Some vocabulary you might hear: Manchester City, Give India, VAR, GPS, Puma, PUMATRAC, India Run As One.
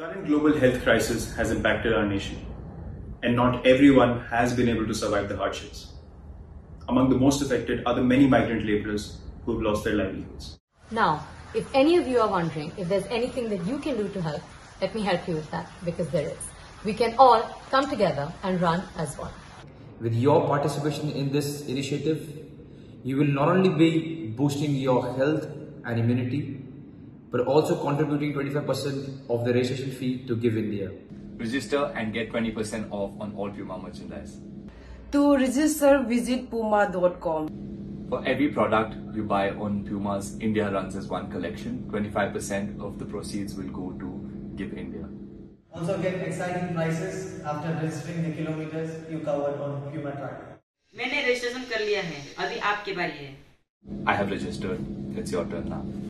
Current global health crisis has impacted our nation, and not everyone has been able to survive the hardships. Among the most affected are the many migrant laborers who have lost their livelihoods. Now, if any of you are wondering if there's anything that you can do to help, let me help you with that, because there is. We can all come together and run as one. With your participation in this initiative, you will not only be boosting your health and immunity, but also contributing 25% of the registration fee to Give India. Register and get 20% off on all Puma merchandise. To register, visit puma.com. For every product you buy on Puma's India runs as one collection, 25% of the proceeds will go to Give India. Also get exciting prices after registering the kilometers you covered on PUMATRAC. मैंने registration कर लिया है, अभी आपके बारी है. I have registered. It's your turn now.